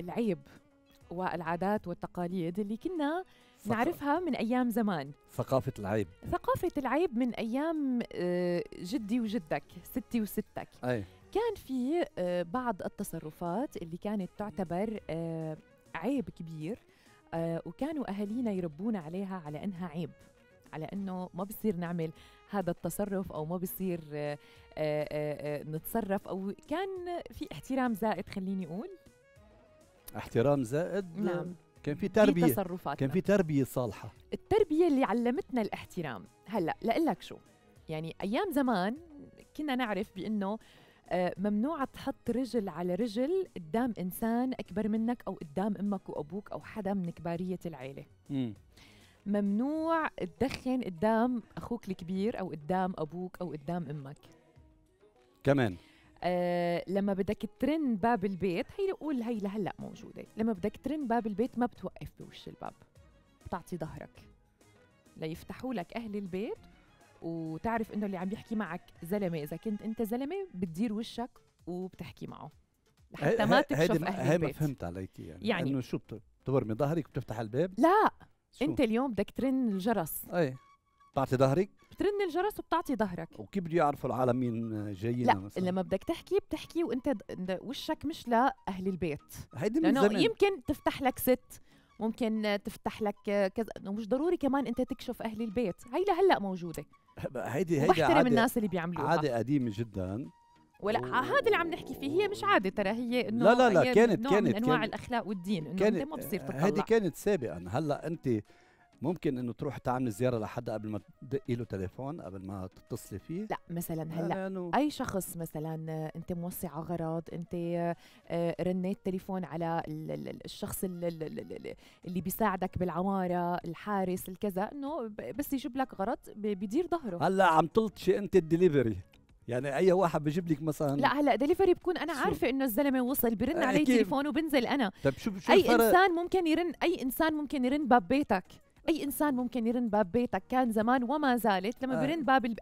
العيب والعادات والتقاليد اللي كنا نعرفها من أيام زمان. ثقافة العيب، ثقافة العيب من أيام جدي وجدك، ستي وستك. أي. كان في بعض التصرفات اللي كانت تعتبر عيب كبير، وكانوا أهالينا يربونا عليها على أنها عيب، على أنه ما بصير نعمل هذا التصرف أو ما بصير نتصرف، أو كان في احترام زائد، خليني أقول احترام زائد. نعم. كان في تربية، كان في تربية صالحة، التربية اللي علمتنا الاحترام. هلأ لقلك شو يعني، أيام زمان كنا نعرف بأنه ممنوع تحط رجل على رجل قدام إنسان أكبر منك أو قدام أمك وأبوك أو حدا من كبارية العيلة. ممنوع تدخن قدام أخوك الكبير أو قدام أبوك أو قدام أمك كمان. لما بدك ترن باب البيت، هي نقول هي لهلا موجودة، لما بدك ترن باب البيت ما بتوقف بوش الباب، بتعطي ظهرك ليفتحوا لك أهل البيت، وتعرف إنه اللي عم يحكي معك زلمة، إذا كنت أنت زلمة بتدير وشك وبتحكي معه لحتى ما تكشف أهل البيت. هاي ما فهمت عليك يعني إنه شو بتورمي ظهرك وبتفتح الباب؟ لا شو؟ أنت اليوم بدك ترن الجرس، أي بتعطي ظهرك، بترن الجرس وبتعطي ظهرك. وكيف بده يعرفوا العالم مين جايين؟ لا مثلاً، لما بدك تحكي بتحكي وانت وشك مش لأهل البيت، هيدي من زمان. يمكن تفتح لك ست، ممكن تفتح لك كذا، مش ضروري كمان انت تكشف أهل البيت. هي لهلا موجودة، هيدي عادة، الناس اللي بيعملوها عادة قديمة جدا. ولا هذا اللي عم نحكي فيه، هي مش عادة ترى، هي انه لا لا لا، كانت نوع من انواع الأخلاق والدين، انه انت ما بصير تطلع. هيدي كانت سابقا. هلا انت ممكن انه تروح تعمل زياره لحد قبل ما تدقي له تليفون، قبل ما تتصلي فيه. لا مثلا هلا اي شخص مثلا انت موصي على غرض، انت رنيت تليفون على الشخص اللي بيساعدك بالعماره، الحارس، الكذا، انه بس يجيب لك غرض بيدير ظهره. هلا عم تلطشي انت الدليفري، يعني اي واحد بجيب لك مثلا. لا هلا دليفري بكون انا عارفه انه الزلمه وصل، برن علي تليفون وبنزل انا. طيب شو اي انسان ممكن يرن، اي انسان ممكن يرن باب بيتك، أي إنسان ممكن يرن باب بيتك، كان زمان وما زالت. لما بيرن باب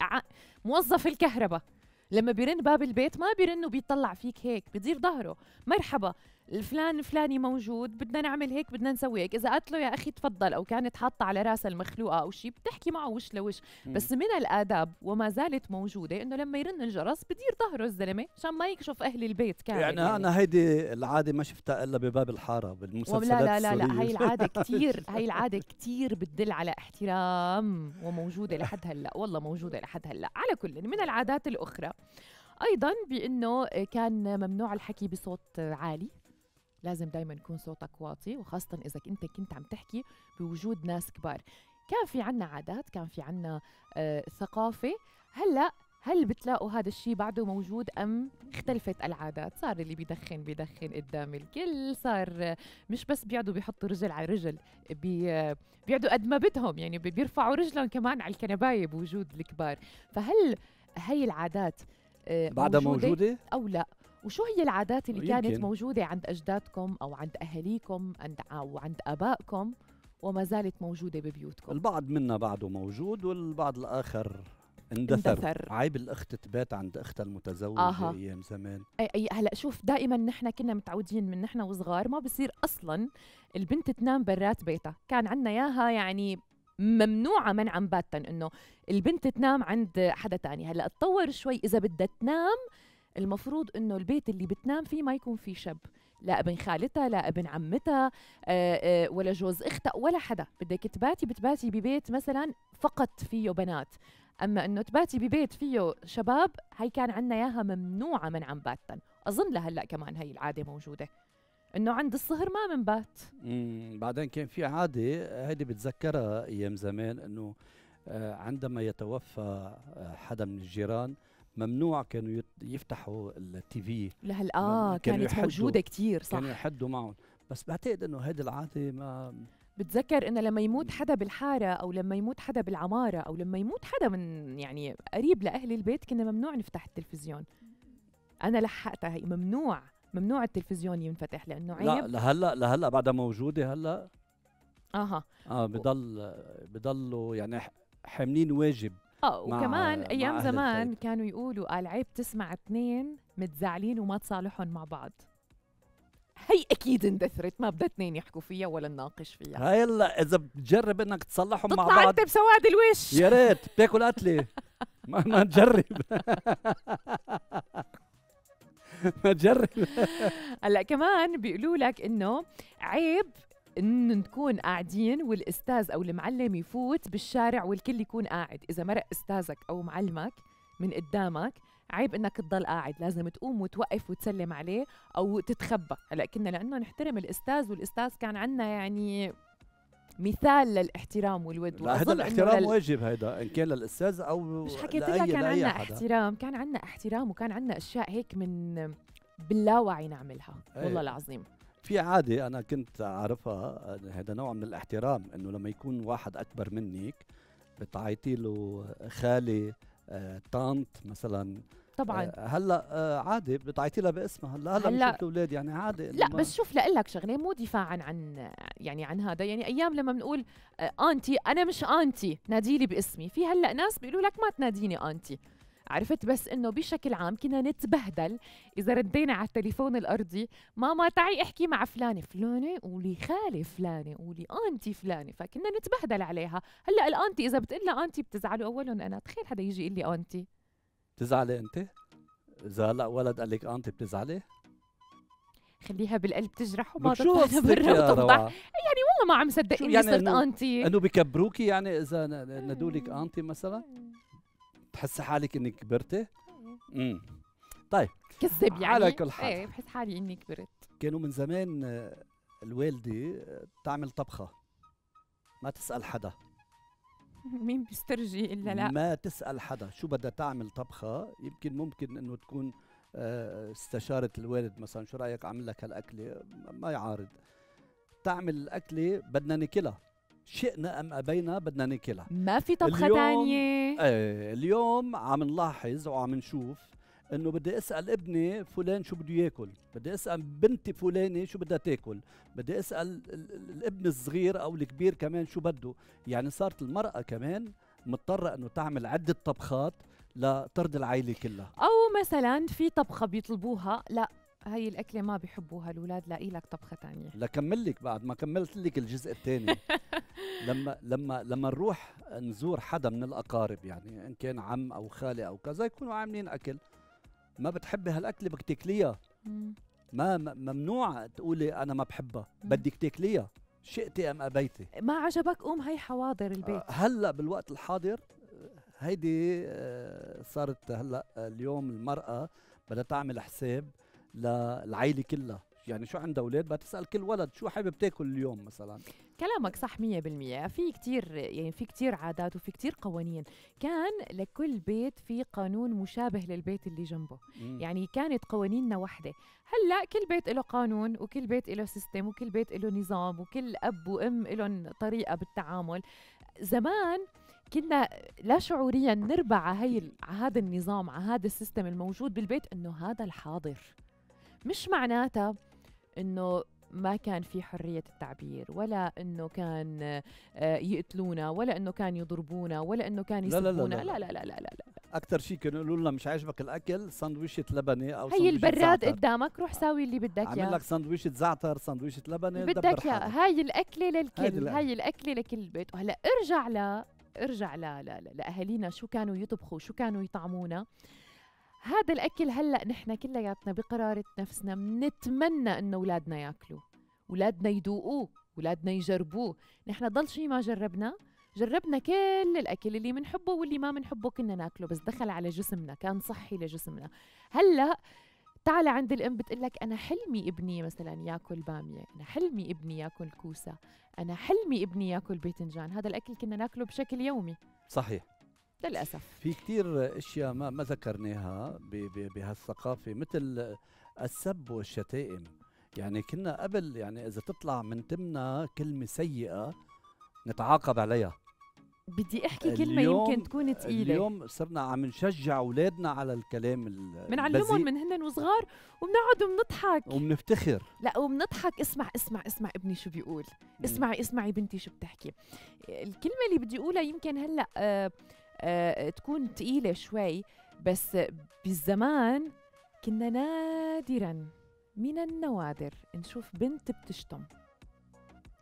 موظف الكهرباء، لما بيرن باب البيت ما بيرن وبيطلع فيك هيك، بدير ظهره، مرحبا الفلان فلاني موجود، بدنا نعمل هيك، بدنا نسوي هيك. إذا قالت له يا أخي تفضل، أو كانت حاطة على راسها المخلوقة أو شيء، بتحكي معه وش لوش. بس من الآداب وما زالت موجودة إنه لما يرن الجرس بدير ظهره الزلمة عشان ما يكشف أهل البيت. كامل يعني أنا هيدي العادة ما شفتها إلا بباب الحارة بالمسلسلات السورية. لا لا لا، هي العادة كتير، هي العادة كتير بتدل على احترام، وموجودة لحد هلا، والله موجودة لحد هلا. على كل، من العادات الأخرى أيضا بأنه كان ممنوع الحكي بصوت عالي، لازم دايما يكون صوتك واطي، وخاصة إذا أنت كنت عم تحكي بوجود ناس كبار. كان في عنا عادات، كان في عنا ثقافة. هل بتلاقوا هذا الشيء بعده موجود أم اختلفت العادات؟ صار اللي بيدخن قدام الكل، صار مش بس بيقعدوا بيحطوا رجل على رجل، بيقعدوا قد ما بدهم، يعني بيرفعوا رجلهم كمان على الكنباية بوجود الكبار. فهل هي العادات بعدها موجودة أو لا؟ وشو هي العادات اللي كانت موجودة عند أجدادكم أو عند أهاليكم أو عند آبائكم وما زالت موجودة ببيوتكم؟ البعض منا بعده موجود، والبعض الآخر اندثر. عيب الأخت تبات عند أختها المتزوجة أيام زمان. أي هلأ شوف، دائما نحن كنا متعودين من نحن وصغار ما بصير أصلا البنت تنام برات بيتها، كان عندنا ياها يعني ممنوعة منعا باتا إنه البنت تنام عند حدا تاني. هلأ اتطور شوي، إذا بدها تنام المفروض إنه البيت اللي بتنام فيه ما يكون فيه شب، لا ابن خالتها، لا ابن عمتها، ولا جوز اختها، ولا حدا. بدك تباتي، بتباتي ببيت مثلا فقط فيه بنات. أما إنه تباتي ببيت فيه شباب، هاي كان عنا ياها ممنوعة من عم باتا. أظن لهلأ كمان هاي العادة موجودة، إنه عند الصهر ما منبات. بعدين كان في عادة هيدي بتذكرها أيام زمان، إنه عندما يتوفى حدا من الجيران ممنوع كانوا يفتحوا التي في لهلا. كانت موجودة كتير، صح، كانوا يحدوا معهم. بس بعتقد إنه هيدي العادة ما بتذكر إنه لما يموت حدا بالحارة أو لما يموت حدا بالعمارة أو لما يموت حدا من يعني قريب لأهل البيت، كنا ممنوع نفتح التلفزيون. أنا لحقتها هي، ممنوع التلفزيون ينفتح لأنه عيب. لا لهلا بعدها موجودة هلا. بضلوا يعني حاملين واجب. وكمان ايام زمان كانوا يقولوا العيب تسمع اثنين متزعلين وما تصالحهم مع بعض. هي اكيد اندثرت، ما بدها اثنين يحكوا فيها ولا نناقش فيها. هلا اذا بتجرب انك تصلحهم مع بعض تطلع انت بسواد الوش. يا ريت بتاكل قتله. ما تجرب. ما تجرب. هلا كمان بيقولوا لك انه عيب إن نكون قاعدين والأستاذ أو المعلم يفوت بالشارع والكل يكون قاعد. إذا مرق أستاذك أو معلمك من قدامك عيب إنك تضل قاعد، لازم تقوم وتوقف وتسلم عليه أو تتخبى. هلا كنا لأنه نحترم الأستاذ، والأستاذ كان عندنا يعني مثال للاحترام والود. هذا الاحترام واجب، هيدا ان كان للأستاذ أو مش حكيت لك كان عندنا احترام، كان عندنا احترام وكان عندنا أشياء هيك من باللاوعي نعملها. أيه. والله العظيم في عادة أنا كنت أعرفها، هذا نوع من الاحترام، إنه لما يكون واحد أكبر منك بتعيطي له خالي، طانت مثلا. طبعا هلا عادي بتعيطي لها باسمها. هلا مش اولاد يعني عادي. لا بس شوف لك شغله، مو دفاعا عن يعني عن هذا، يعني ايام لما بنقول انتي، انا مش انتي، ناديلي باسمي. في هلا ناس بيقولوا لك ما تناديني انتي، عرفت؟ بس انه بشكل عام كنا نتبهدل اذا ردينا على التليفون الارضي، ماما تعي احكي مع فلانه، فلانه قولي خالي فلانه، قولي انتي فلانه، فكنا نتبهدل عليها. هلا الانتي اذا بتقول لها انتي بتزعلوا. اولا انا تخيل حدا يجي يقول لي انتي، بتزعلي انت؟ اذا هلا ولد قال لك انتي بتزعلي؟ خليها بالقلب تجرح وما تطلع برا وتطلع. يعني والله ما عم صدق اني صرت انتي. انه بكبروكي يعني اذا ندولك انتي مثلا؟ بتحسي حالك انك كبرتي؟ طيب كذب يعني؟ على كل حال ايه بحس حالي اني كبرت. كانوا من زمان الوالده تعمل طبخه، ما تسال حدا. مين بيسترجي الا لا؟ ما تسال حدا شو بدها تعمل طبخه. ممكن انه تكون استشارت الوالد مثلا، شو رايك اعمل لك هالاكله؟ ما يعارض. تعمل الاكله بدنا ناكلها، شئنا أم أبينا بدنا ناكلها. ما في طبخة ثانية. اليوم عم نلاحظ وعم نشوف إنه بدي أسأل ابني فلان شو بده ياكل، بدي أسأل بنتي فلانة شو بدها تاكل، بدي أسأل الابن الصغير أو الكبير كمان شو بده. يعني صارت المرأة كمان مضطرة إنه تعمل عدة طبخات لترضي العائلة كلها. أو مثلا في طبخة بيطلبوها، لا هاي الأكلة ما بيحبوها الأولاد، لاقي لك طبخة ثانية. لكمل لك بعد ما كملت لك الجزء الثاني. لما نروح نزور حدا من الأقارب، يعني إن كان عم أو خالي أو كذا، يكونوا عاملين أكل، ما بتحبي هالأكلة بدك تاكليها. ما ممنوع تقولي أنا ما بحبها، بدك تاكليها شئتي أم أبيتي. ما عجبك قوم، هي حواضر البيت. هلا بالوقت الحاضر هيدي صارت. هلا اليوم المرأة بدها تعمل حساب للعائلة كلها، يعني شو عندها اولاد بدها تسال كل ولد شو حابب تاكل اليوم مثلا. كلامك صح 100%. في كثير يعني في كثير عادات وفي كثير قوانين، كان لكل بيت في قانون مشابه للبيت اللي جنبه. يعني كانت قوانيننا وحده. هلا كل بيت له قانون، وكل بيت له سيستم، وكل بيت له نظام، وكل اب وام لهم طريقه بالتعامل. زمان كنا لا شعوريا نربع على هذا النظام، على هذا السيستم الموجود بالبيت، انه هذا الحاضر. مش معناتها انه ما كان في حرية التعبير، ولا انه كان يقتلونا، ولا انه كان يضربونا، ولا انه كان يسبونا. لا لا لا لا لا لا لا. اكثر شيء كانوا يقولوا لنا مش عاجبك الاكل، سندويشة لبنه او هي البراد قدامك، روح ساوي اللي بدك اياه. عامل لك سندويشة زعتر، سندويشة لبنه، بدك اياه. هاي الاكلة للكل، هاي الاكلة لكل بيت. هلا ارجع لاهالينا، شو كانوا يطبخوا، شو كانوا يطعمونا. هذا الأكل هلأ نحن كلياتنا بقرارة نفسنا بنتمنى إنه أولادنا ياكلوه، أولادنا يذوقوه، أولادنا يجربوه. نحن ضل شيء ما جربنا كل الأكل اللي منحبه واللي ما منحبه كنا ناكله، بس دخل على جسمنا، كان صحي لجسمنا. هلأ تعال عند الأم بتقلك أنا حلمي ابني مثلا ياكل بامية، أنا حلمي ابني ياكل كوسة، أنا حلمي ابني ياكل باذنجان. هذا الأكل كنا ناكله بشكل يومي. صحيح للأسف. في كثير اشياء ما ذكرناها بهالثقافه، مثل السب والشتائم. يعني كنا قبل يعني اذا تطلع من تمنا كلمه سيئه نتعاقب عليها. بدي احكي كلمه يمكن تكون ثقيله. اليوم صرنا عم نشجع اولادنا على الكلام بنعلمهم من هن وصغار، وبنقعد وبنضحك وبنفتخر. لا وبنضحك. اسمع ابني شو بيقول، اسمعي بنتي شو بتحكي. الكلمه اللي بدي اقولها يمكن هلا تكون ثقيلة شوي، بس بالزمان كنا نادراً من النوادر نشوف بنت بتشتم.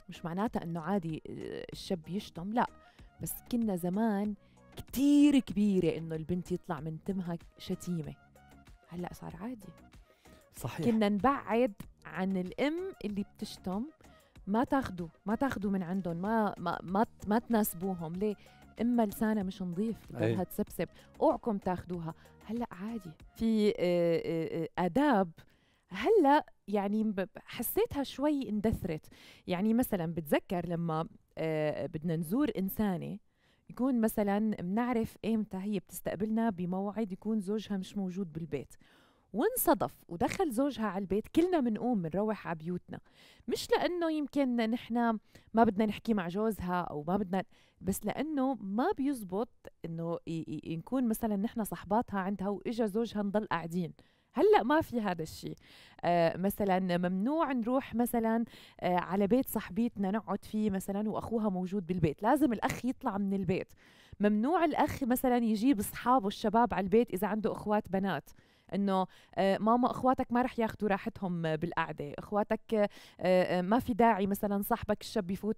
مش معناتها انه عادي الشاب يشتم، لا، بس كنا زمان كتير كبيرة انه البنت يطلع من تمها شتيمة. هلأ صار عادي. صحيح، كنا نبعد عن الام اللي بتشتم، ما تاخدوا من عندهم، ما تناسبوهم. ليه؟ اما لسانها مش نظيف بدها تسبسب، اوعكم تاخدوها. هلأ عادي، في آداب هلأ يعني حسيتها شوي اندثرت. يعني مثلا بتذكر لما بدنا نزور إنسانة، يكون مثلا بنعرف إمتى هي بتستقبلنا بموعد يكون زوجها مش موجود بالبيت، وانصدف ودخل زوجها على البيت، كلنا بنقوم بنروح على بيوتنا، مش لأنه يمكن نحن ما بدنا نحكي مع جوزها أو ما بدنا، بس لأنه ما بيزبط إنه نكون مثلا نحن صحباتها عندها وإجا زوجها نضل قاعدين. هلأ ما في هذا الشيء. مثلا ممنوع نروح مثلا على بيت صاحبتنا نقعد فيه مثلا وأخوها موجود بالبيت، لازم الأخ يطلع من البيت. ممنوع الأخ مثلا يجيب أصحابه الشباب على البيت إذا عنده أخوات بنات، إنه ماما أخواتك ما رح ياخدوا راحتهم بالقعدة، أخواتك ما في داعي مثلا صاحبك الشاب يفوت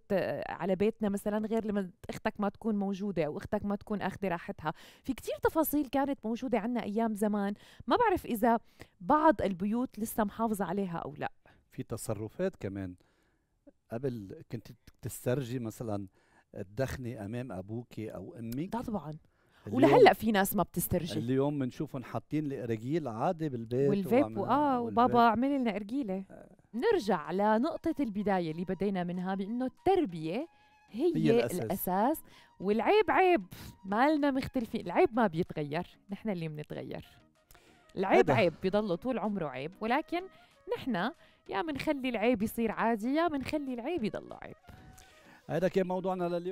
على بيتنا مثلا غير لما أختك ما تكون موجودة أو أختك ما تكون أخذ راحتها. في كتير تفاصيل كانت موجودة عنا أيام زمان، ما بعرف إذا بعض البيوت لسه محافظة عليها أو لا. في تصرفات كمان قبل كنت تسترجي مثلا تدخني أمام أبوكي أو أمك، ده طبعا، ولهلا في ناس ما بتسترجي. اليوم بنشوفهم حاطين الارجيل عادي بالبيت، والفيب وبابا اعملي لنا ارجيله. نرجع لنقطه البدايه اللي بدينا منها، بانه التربيه هي الاساس والعيب عيب، مالنا مختلفين، العيب ما بيتغير، نحن اللي بنتغير. العيب عيب بيضله طول عمره عيب، ولكن نحن يا بنخلي العيب يصير عادي يا بنخلي العيب يضله عيب. هذا كان موضوعنا لليوم.